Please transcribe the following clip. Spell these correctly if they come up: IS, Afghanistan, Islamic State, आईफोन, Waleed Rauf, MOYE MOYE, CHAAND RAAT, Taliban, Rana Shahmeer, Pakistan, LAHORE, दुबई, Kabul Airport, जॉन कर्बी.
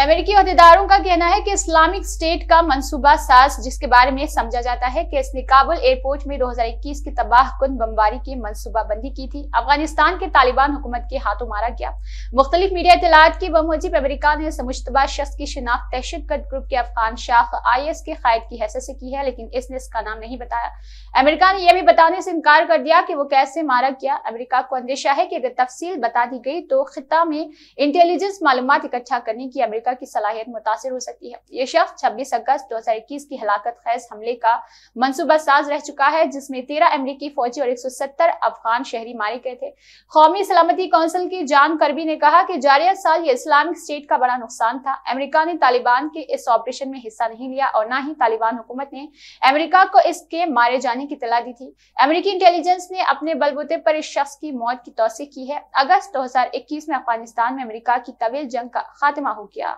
अमेरिकी अहदेदारों का कहना है कि इस्लामिक स्टेट का मंसूबा साज, जिसके बारे में समझा जाता है कि इसने काबुल एयरपोर्ट में 2021 की तबाहकुन बमबारी की मंसूबाबंदी की थी, अफगानिस्तान के तालिबान हुकूमत के हाथों मारा गया। मुख्तलिफ मीडिया इत्तलाआत की बमूजिब अमेरिका ने इस मुशतबा शख्स की शिनाख्त दहशतगर्द ग्रुप के अफगान शाख IS के कायद की हैसियत से की है, लेकिन इसने इसका नाम नहीं बताया। अमेरिका ने यह भी बताने से इनकार कर दिया कि वो कैसे मारा गया। अमेरिका को अंदेशा है कि अगर तफसील बता दी गई तो खित्ता में इंटेलिजेंस मालूमात इकट्ठा करने की अमेरिका की सलाहियत मुतासिर हो सकती है। ये शख्स 26 अगस्त 2021 की हलाकत खैज हमले का मंसूबा साज रह चुका है, जिसमें 13 अमेरिकी फौजी और 170 अफगान शहरी मारे गए थे। कौमी सलामती कौंसिल के जॉन कर्बी ने कहा कि जारिया साल ये इस्लामिक स्टेट का बड़ा नुकसान था। अमेरिका ने तालिबान के इस ऑपरेशन में हिस्सा नहीं लिया और ना ही तालिबान हुकूमत ने अमेरिका को इसके मारे जाने की इतला दी थी। अमेरिकी इंटेलिजेंस ने अपने बलबूते पर इस शख्स की मौत की तौसीह की है। अगस्त 2021 में अफगानिस्तान में अमेरिका की तवील जंग का खात्मा हो गया।